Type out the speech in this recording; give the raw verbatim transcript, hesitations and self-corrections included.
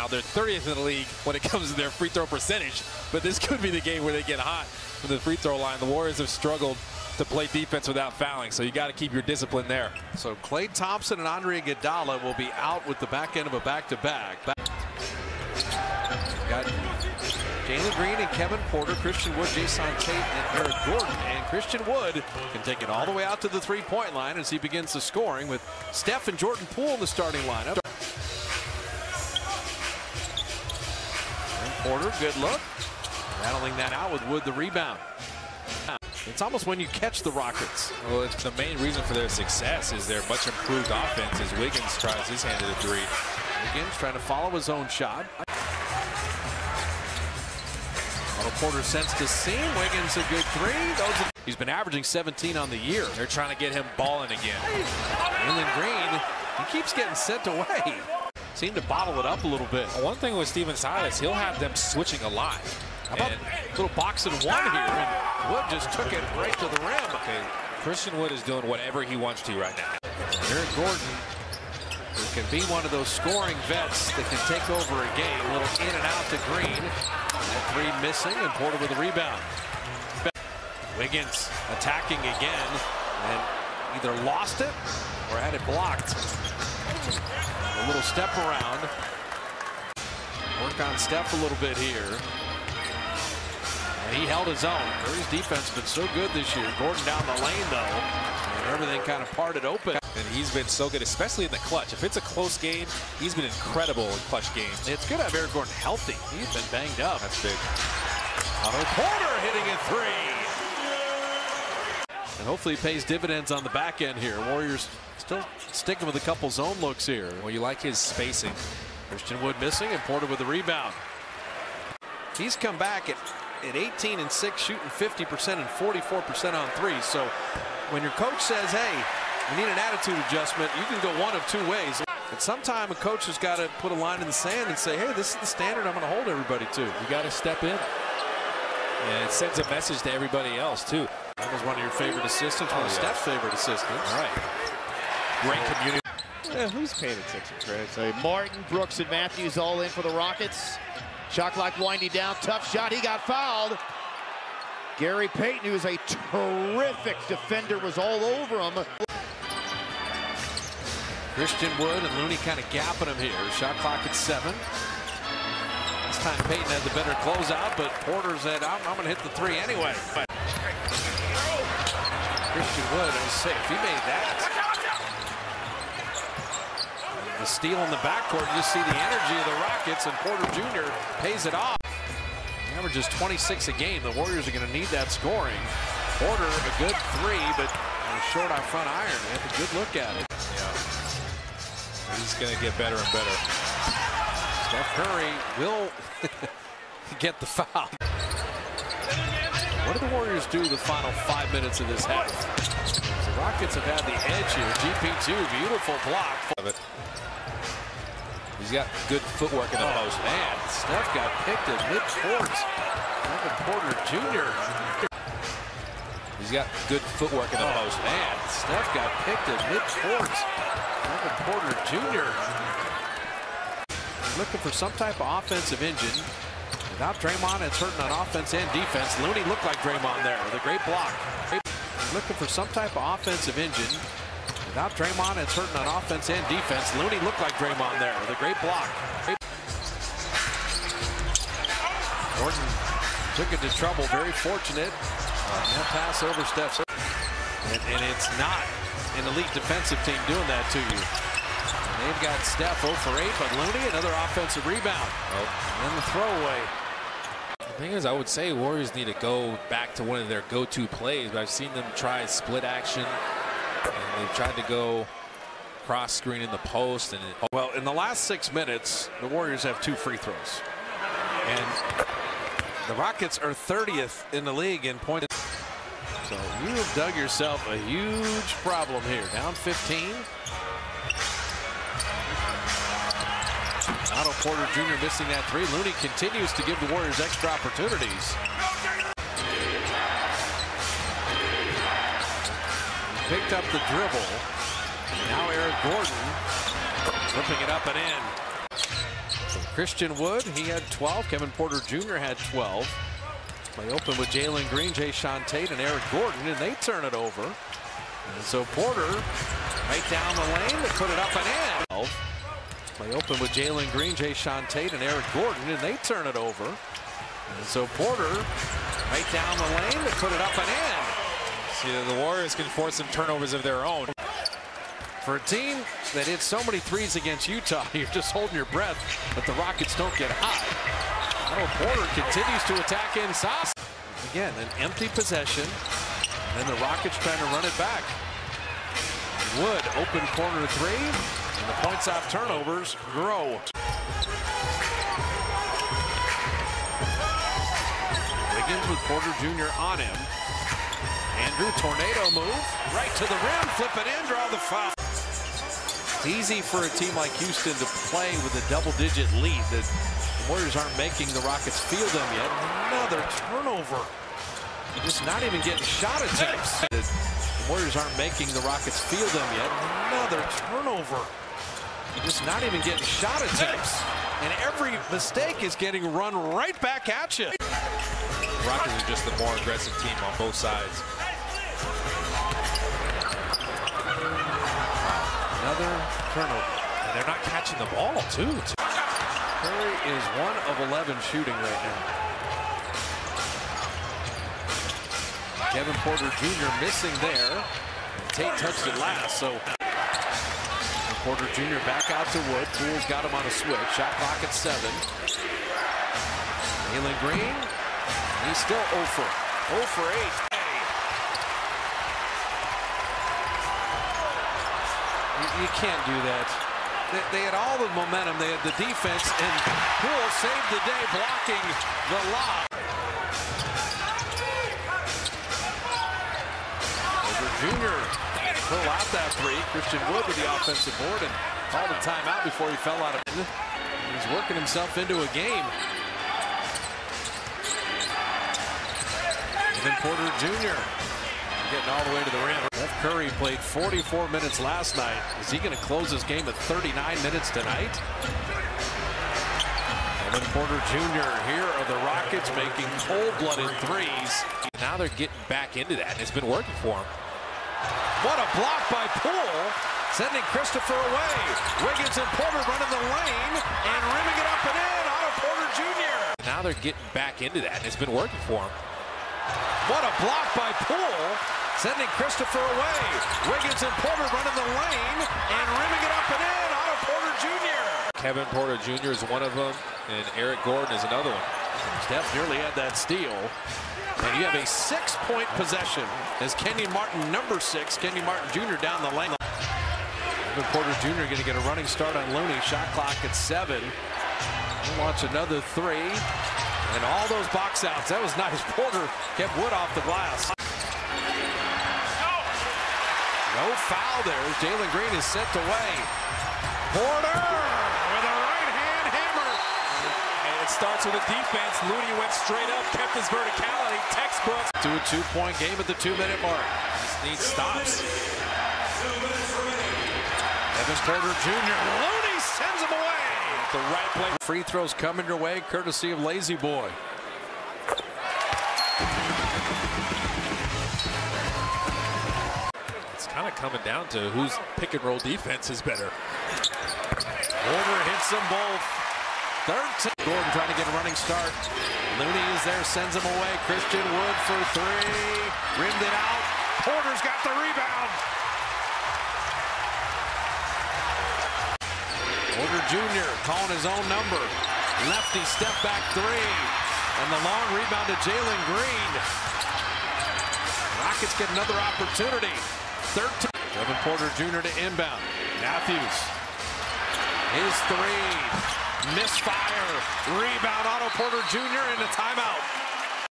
now. They're thirtieth in the league when it comes to their free throw percentage, but this could be the game where they get hot from the free throw line. The Warriors have struggled to play defense without fouling, so you got to keep your discipline there. So Clay Thompson and Andre Iguodala will be out with the back end of a back-to-back. Back got Jalen Green and Kevin Porter, Christian Wood, Jae'Sean Tate, and Eric Gordon. And Christian Wood can take it all the way out to the three-point line as he begins the scoring with Steph and Jordan Poole in the starting lineup. Porter, good look. Rattling that out with Wood, the rebound. It's almost when you catch the Rockets. Well, it's the main reason for their success is their much improved offense as Wiggins tries his hand at a three. Wiggins trying to follow his own shot. Otto Porter sends to seam. Wiggins a good three. Those are... He's been averaging seventeen on the year. They're trying to get him balling again. Jalen Green, he keeps getting sent away. Seem to bottle it up a little bit. One thing with Steven Silas, he'll have them switching a lot. How about a little box and one here, and Wood just took it right to the rim. Okay, Christian Wood is doing whatever he wants to right now. Eric Gordon, who can be one of those scoring vets that can take over a game. A little in and out to Green. Three missing, and Porter with a rebound. Wiggins attacking again, and either lost it or had it blocked. A little step around. Work on Steph a little bit here. And he held his own. Curry's defense has been so good this year. Gordon down the lane, though. And everything kind of parted open. And he's been so good, especially in the clutch. If it's a close game, he's been incredible in clutch games. It's good to have Eric Gordon healthy. He's been banged up. That's big. Otto Porter hitting a three. And hopefully he pays dividends on the back end here. Warriors still sticking with a couple zone looks here. Well, you like his spacing. Christian Wood missing, and Porter with the rebound. He's come back at, at eighteen and six, shooting fifty percent and forty-four percent on threes. So when your coach says, hey, we need an attitude adjustment, you can go one of two ways. At some time, a coach has got to put a line in the sand and say, hey, this is the standard I'm going to hold everybody to. You got to step in. And it sends a message to everybody else, too. That was one of your favorite assistants, one oh, of yeah. Steph's favorite assistants. All right. Great community. Yeah, who's paying attention, Chris? So Martin, Brooks, and Matthews all in for the Rockets. Shot clock winding down. Tough shot. He got fouled. Gary Payton, who's a terrific defender, was all over him. Christian Wood and Looney kind of gapping him here. Shot clock at seven. This time Payton had the better closeout, but Porter said, I'm, I'm going to hit the three anyway. But Christian Wood is safe. He made that. The steal in the backcourt, you just see the energy of the Rockets, and Porter Junior pays it off. He averages twenty-six a game. The Warriors are going to need that scoring. Porter, a good three, but short on front iron. They have a good look at it. Yeah. He's going to get better and better. Steph Curry will get the foul. What do the Warriors do the final five minutes of this half? The Rockets have had the edge here. G P two, beautiful block. He's got good footwork in the post. Oh, man, Steph got picked at mid-court. Kevin Porter Junior He's got good footwork in the oh, post. Man, Steph got picked at mid-court. Kevin Porter Junior He's looking for some type of offensive engine. Without Draymond, it's hurting on offense and defense. Looney looked like Draymond there with a great block. He's looking for some type of offensive engine. Without Draymond, it's hurting on offense and defense. Looney looked like Draymond there with a great block. Gordon took it to trouble. Very fortunate. Uh, no pass over Steph's. And, and it's not an elite defensive team doing that to you. And they've got Steph zero for eight, but Looney, another offensive rebound. Oh. And the throwaway. The thing is, I would say Warriors need to go back to one of their go-to plays, but I've seen them try split action. And they've tried to go cross screen in the post. And it... Well, in the last six minutes, the Warriors have two free throws. And the Rockets are thirtieth in the league in points. So you have dug yourself a huge problem here. Down fifteen. Otto Porter Junior missing that three. Looney continues to give the Warriors extra opportunities. Picked up the dribble. Now Eric Gordon flipping it up and in. Christian Wood, he had twelve. Kevin Porter Junior had twelve. They open with Jalen Green, Jae'Sean Tate, and Eric Gordon, and they turn it over. And so Porter right down the lane to put it up and in. They open with Jalen Green, Jae'Sean Tate, and Eric Gordon, and they turn it over. And so Porter right down the lane to put it up and in. See, the Warriors can force some turnovers of their own. For a team that hit so many threes against Utah, you're just holding your breath that the Rockets don't get hot. Oh, Porter continues to attack inside. Again, an empty possession. And then the Rockets trying to run it back. Wood, open corner three. And the points off turnovers grow. Wiggins with Porter Junior on him. Andrew, tornado move. Right to the rim, flip it in, draw the foul. It's easy for a team like Houston to play with a double-digit lead. That Warriors aren't making the Rockets feel them yet. Another turnover. They're just not even getting shot attempts. The Warriors aren't making the Rockets feel them yet. Another turnover. They're just not even getting shot attempts. And every mistake is getting run right back at you. The Rockets are just the more aggressive team on both sides. Another turnover. And they're not catching the ball, too. too. Curry is one of eleven shooting right now. Kevin Porter Junior missing there. Tate touched it last, so Porter Junior back out to Wood. Poole's got him on a switch. Shot clock at seven. Jalen Green, he's still zero for eight. You, you can't do that. They had all the momentum, they had the defense, and Poole saved the day blocking the lob. Porter Junior pull out that three. Christian Wood with the offensive board and called a timeout before he fell out of it. He's working himself into a game. And then Porter Junior getting all the way to the rim. Curry played forty-four minutes last night. Is he going to close his game at thirty-nine minutes tonight? Kevin Porter Junior here are the Rockets making cold-blooded threes. Now they're getting back into that, and it's been working for him. What a block by Poole, sending Christopher away. Wiggins and Porter running the lane and rimming it up and in. Otto Porter Junior Now they're getting back into that, and it's been working for him. What a block by Poole, sending Christopher away. Wiggins and Porter running the lane and rimming it up and in. Otto Porter Junior Kevin Porter Junior is one of them, and Eric Gordon is another one. Steph nearly had that steal. And you have a six-point possession as Kenny Martin, number six, Kenny Martin Junior down the lane. Kevin Porter Junior going to get a running start on Looney. Shot clock at seven. He'll launch another three. And all those box outs. That was nice. Porter kept Wood off the glass. No foul there. Jalen Green is sent away. Porter with a right-hand hammer. And it starts with a defense. Looney went straight up, kept his verticality. Textbook. To a two-point game at the two-minute mark. Just needs stops. Kevin Porter Junior Looney sends him away. The right play. Free throws coming your way, courtesy of Lazy Boy. It's kind of coming down to whose pick and roll defense is better. Porter hits them both. Third, Gordon trying to get a running start. Looney is there, sends him away. Christian Wood for three. Rimmed it out. Porter's got the rebound. Porter Junior calling his own number. Lefty step back three. And the long rebound to Jalen Green. Rockets get another opportunity. thirteen. Kevin Porter Junior to inbound. Matthews. His three. Misfire. Rebound Otto Porter Junior and a timeout.